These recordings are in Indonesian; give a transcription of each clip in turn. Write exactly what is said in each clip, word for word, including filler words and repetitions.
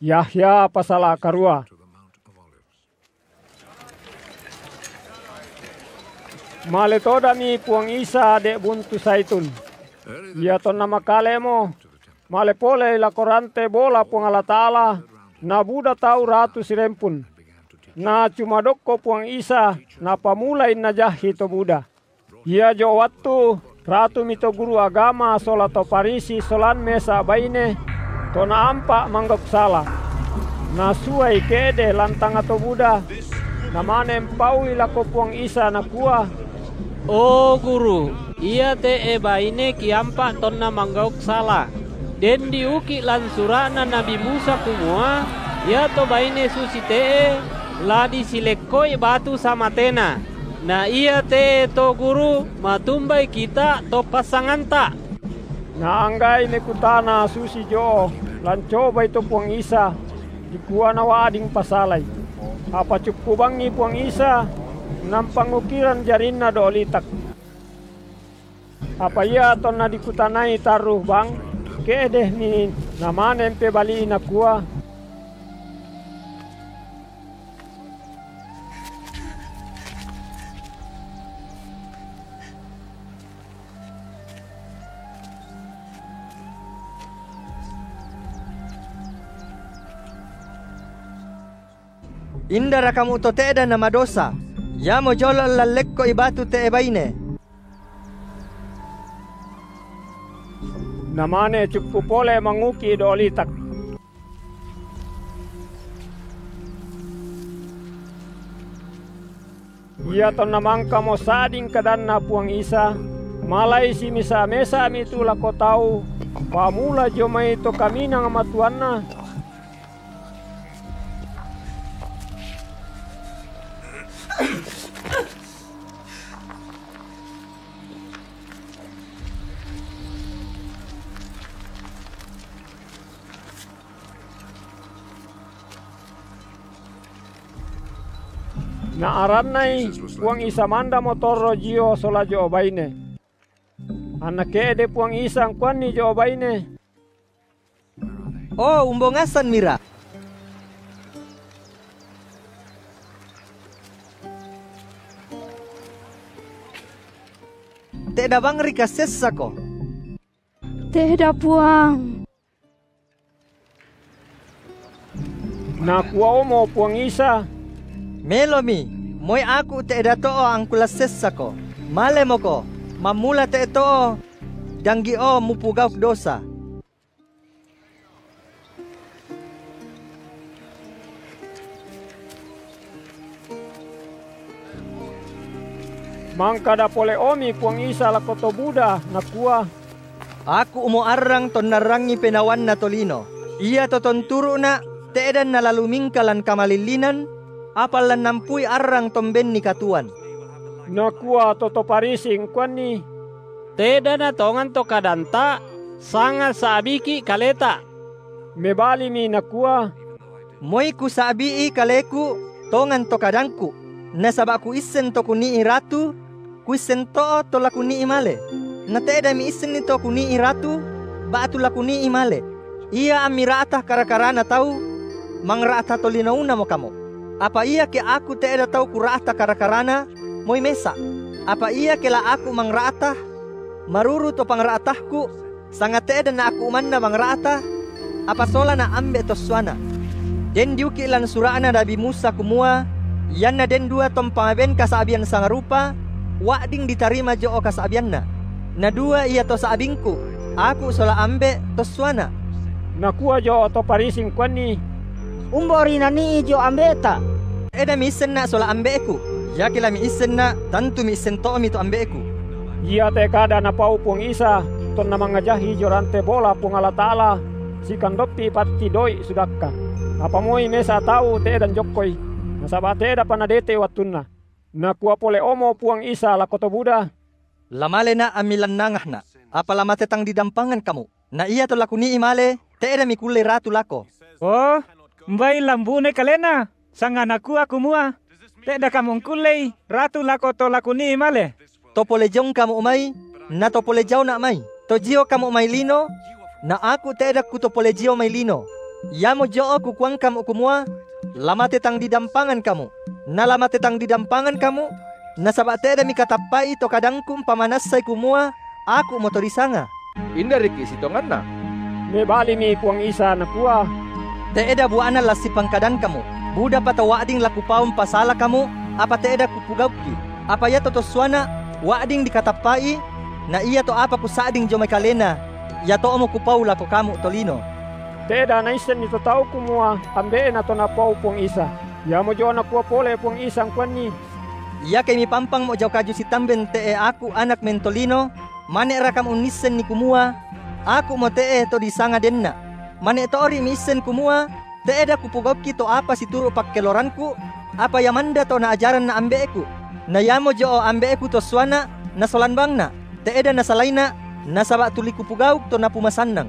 Yahya Pasalakarua. Maletoda mi puang Isa de buntu saitun. Ia ton nama kalemo. Male pole la korante bola puang Allah Ta'ala. Na Buddha tau ratu sirempun. Na cuma doko puang Isa. Na pamulai na jahi to Buddha. Ia jo waktu ratu mito guru agama solato parisi solan mesa baine. Tona ampak manggap salah. Na suai kede lantang atau Buddha. Namane empaui la ko puang Isa na kuah. Oh guru, ia te eba ini kiampak tonna manggauk salah. Den diuki lan surana Nabi Musa kumua, ia to baine susi te la disilekoi batu sama tena. Nah ia te to guru matumbai kita to pasangan tak. Nah anggai nekutana susi jo, lan coba itu puang Isa dikuana wading pasalai. Apa cukup bangi puang Isa? Nampang ukiran jarina dolitak. Apa ia tona dikutanai taruh bang? Kedeh ni nama nempe bali nakua. Indara kamu to teda nama dosa. Ya mo jolo lalekko ibatu te ebaine. Namane cukup pole menguki dolitak. Ia ton namangka mo sading kadana puang Isa. Malai si misa mesa mitu lako tau. Pamula jomai to kamina ngamatuanna. Na aranai puang Isa manda motor rojio sola jo baine. Anak ede puang Isa kuan ni jo baine. Oh umbongasan mira. Teda bang rika sesako. Teda puang. Na kuau mau puang Isa. Melomi, moi aku te eda to'o angkula sesako. Malemoko, mamula te to'o danggi o mupugauk dosa. Mangkada pole omi puang Isa la koto Buddha nakua. Aku umo arang ton narangi penawan natolino. Ia toton turu na te edan nalalu mingkalan kamalilinan. Apalan nampui arang tomben ni katuan. Nakua toto parising kuan ni. Teda na tongan to kadanta sanga sabiki kaleta. Mebali mi nakua. Moiku sabii kaleku tongan to kadangku. Nasabaku isen to kunii ratu. Kuisen to to lakuni imale. Na teda mi isen ni to kunii ratu. Batu lakuni imale. Ia amiratah karakarana tau. Mangratah to linauna mo kamu. Apa ia ke aku tidak tahu kurata karakarana moi mesa? Apa ia ke la aku mangratah maruru to pangratahku sangat tidak na aku manna mangratah? Apa sola na ambe to suana? Den diuki lan surana Nabi Musa kumua yanna den dua tom pangaben kasabian sangarupa wading ditarima joo kasabianna. Na dua ia to saabingku aku sola ambe to suana. Nakua joo to parising kuani. Umborina ni jo ambeta. Eda mi isen na sola ambeku. Yakila mi isen na tantu mi isen to mi to ambeku. Ia te kada na pau puang Isa ton na mangajahi jorante bola puang Allah Ta'ala. Sikandopi patti doi sudakka. Apa moi mesa tau te dan jokoi. Nasaba te da panadete watunna. Na kuwa pole omo puang Isa la koto Buddha. Lamale na amilan nangahna. Apa lama tetang didampangan kamu. Na ia to lakuni imale te eda mi kule ratu lako. Oh Mbai lambune kalena, sangan aku aku mua. Teda kamu kulei, ratu lako to lakuni male. Topole jong kamu umai, na topole jau nak mai. Tojio kamu umai lino, na aku teda kutopolejio mailino. Yamo joo ku kuangkam ukumua, lama tetang di dampangan kamu. Na lama tetang di dampangan kamu, na sabak teda mikatapai to kadangkum pamanasai kumua, aku motorisanga. Indah riki sitongan na. Mebali mi puang isa na pua. Teda buana lasi pangkadan kamu. Buda pata wading laku paum pasala kamu, apa teda kupugauki. Apa ya toto suana, wading dikatapai, na iya to apa ku sading jomai kalena. Ya to omo kupau laku kamu tolino. Teda na isen ni tau kumua ambeen atau napau pung isa. Ya mo jona kuwa pole pung isang kuani. Ya kemi pampang mo jau kaju sitamben tee aku anak mentolino. Mane rakam unisen ni kumua. Aku mo tee to disanga denna. Mane to ori misen kumua. Tee da kupugauki to apa situru pak keloranku. Apa yamanda to na ajaran na ambeeku. Na ya mo joo ambeeku to suana na solanbangna. Tee da na salaina na sabak tuli kupugauk to na pumasandang.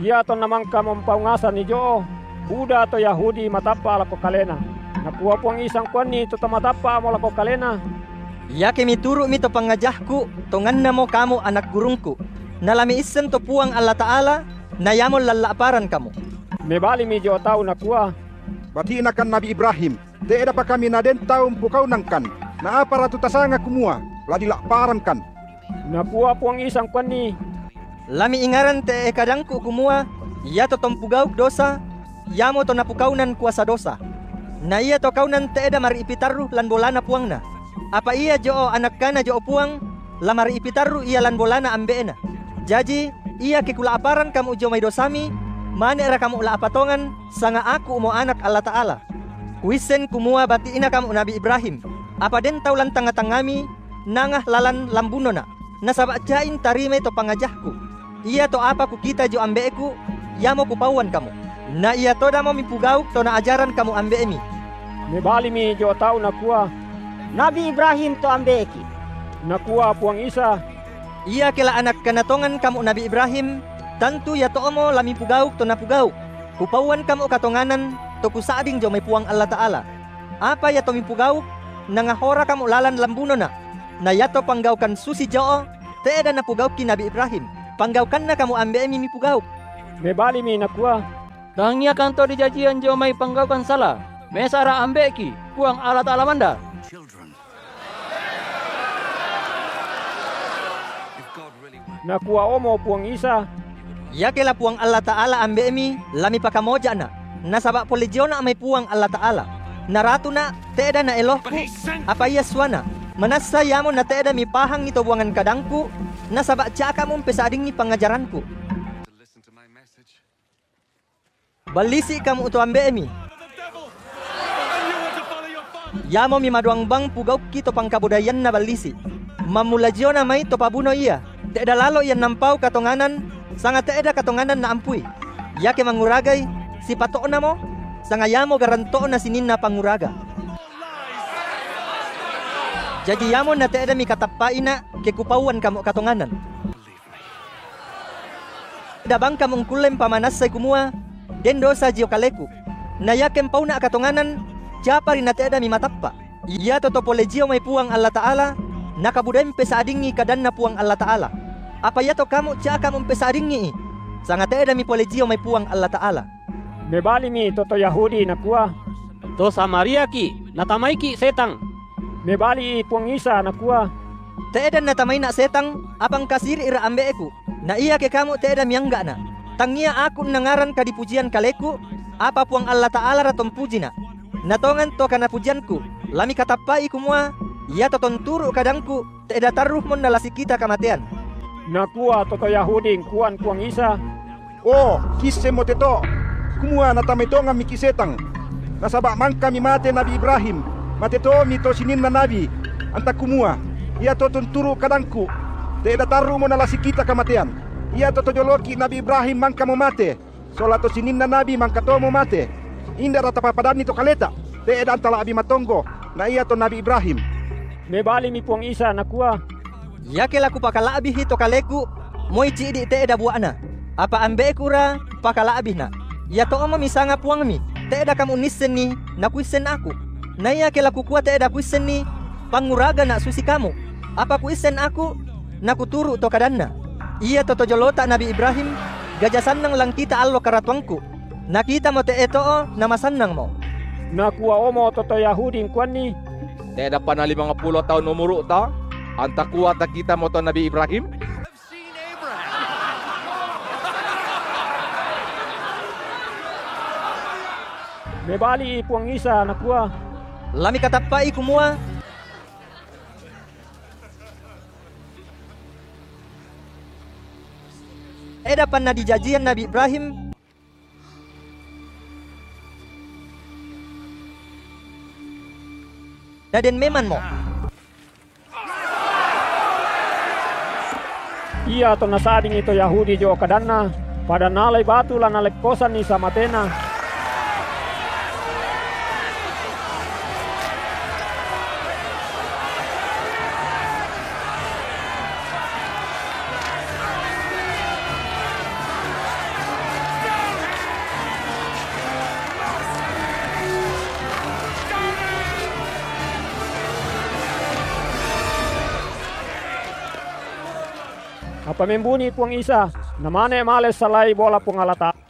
Ia to namang kamu paungasan ni joo, Buddha atau Yahudi matapa lako kalena. Nakuwa puang isang kuan ni to tamatapa mo lako kalena. Ia kemi turu mi to pangajahku, to nganna mo kamu anak gurungku. Nalami isen to puang Allah Ta'ala, na yamon lalaparan kamu. Mebali mi joo tau nakuwa. Batinakan Nabi Ibrahim, te edapa kami naden taum pukau nangkan. Na apa ratu tasanga kumua, ladilaparan kan. Nakuwa puang isang kuan ni. Lami ingaran te kadangku kumua, ia to tompugauk dosa, ia mo to napukaunan kuasa dosa. Na ia to kaunan te damar ipitaru lan bolana puangna. Apa ia joo anak kana joo puang, lamar ipitaru ia lan bolana ambeena. Jaji, ia kikula aparan kamu jomai dosami, mane ra kamu la apatongan, sanga aku mo anak Allah Ta'ala. Kuisen kumua bati ina kamu Nabi Ibrahim, apa den taulan tanga-tangami, nangah lalan lambunona. Nasabak jain tarime to pangajahku. Ia to apa ku kita jo ambeku, ia mau kupauan kamu. Na ia to damo mipugauk to na ajaran kamu ambeemi. Mebali mi jo tau nakua. Nabi Ibrahim to ambeki. Nakua puang isa. Ia kela anak kanatongan kamu Nabi Ibrahim, tantu ia to omo lami pugauk to napugauk. Kupauan kamu katonganan to kusading jo mai puang Allah Ta'ala. Apa ia to mipugauk, nangahora kamu lalan lambunona. Na ia to panggaukan susi joo, te dan napugauki Nabi Ibrahim. Panggaukan na kamu ambe mimi pugauk. Mebali mi nakua. Tangnya kanto dijajian jomai panggaukan salah. Mesara ambeki kuang Allah Ta'ala manda. Nakua omo puang isa. Yakela puang Allah Ta'ala ambe mi lami pakamoja na. Nasabak polejona amai puang Allah Ta'ala. Naratu na teda na elohku. Apa iya suana? Manasa yamu na teda mi pahang ito buangan kadangku. Na sabak cakamu pesading ni pengajaranku. Balisi kamu utu ambeemi. Yamo mi maduang bang pugau kito pangkabudayan na balisi. Mamulajiona mai topabuno iya. Teda lalo yang nampau katonganan, sanga teda katonganan na ampui. Yake manguragai si patokna mo, sanga yamo garantona sininna panguraga. Jadi yamo na teda mi katapaina kekupauan kamu katonganan. Dabang kamu kulem pamanasai kumua, den dosa jio kaleku. Na yakem pauna katonganan, japari na teda mi matappa. Ia toto pole jio mai puang Allah Ta'ala, nakabudem pesadingi kadanna puang Allah Ta'ala. Apa ya to kamu cak kamu pesadingi? Sanga teda mi pole jio mai puang Allah Ta'ala. Mebali mi toto Yahudi nakua, to Samaria ki, natamai ki setang. Mebali puang Isa nakua. Teedan na tamai na setang apang kasir ira ambeku. Na iya ke kamu teedan yang enggak na. Tangia aku nangaran ka dipujian kaleku. Apa puang Allah Ta'ala ratom pujina. Natongan to kana pujianku. Lami katapai kumua. Ia toton turu kadangku. Teedan taruh mon nalasi kita kamatean. Nakua toto Yahudi kuan puang Isa. Oh kise moteto. Kumua natamai to ngami kisetang. Nasabak man kami mate Nabi Ibrahim. Mateto mito sinin na nabi, anta kumua. Ia to tunturu kadangku, te dataru mo nalasi kita kamatean. Ia to tojoloki Nabi Ibrahim mangka mo mate, solato sinin na nabi mangka to mo mate. Inda rata papadani to kaleta, te edan tala abi matonggo, na ia to Nabi Ibrahim. Mebali mi puang Isa nakua. Ia kelaku pakala abi hito kaleku, moi cidi te eda buana. Apa ambe kura pakala abi na. Ia to omo misanga puang mi, te eda kamu nisen ni, nakuisen aku. Na iya kelaku kuat teeda kuisen ni, panguraga nak susi kamu. Apa kuisen aku, naku turu to kadanna. Ia toto jolota Nabi Ibrahim, Gajah sannang lang kita Allah karatwangku. Na kita mo te eto o nama sannang mo. Na kuwa o mo toto Yahudin kuan ni. Te dapat na lima puluh tahun umuru ta. Anta kuwa ta kita mo to Nabi Ibrahim. Mebali Puang Isa na kuwa. Lami katappai kumua. Edapan na dijajian Nabi Ibrahim. Daden meman mo. Iya to nasading ito Yahudi jo kadanna. Pada nalai batu lan nalai kosan ni samatena. Pemimpuni Puang Isa, namane males salai bola Puang Allah Ta'ala.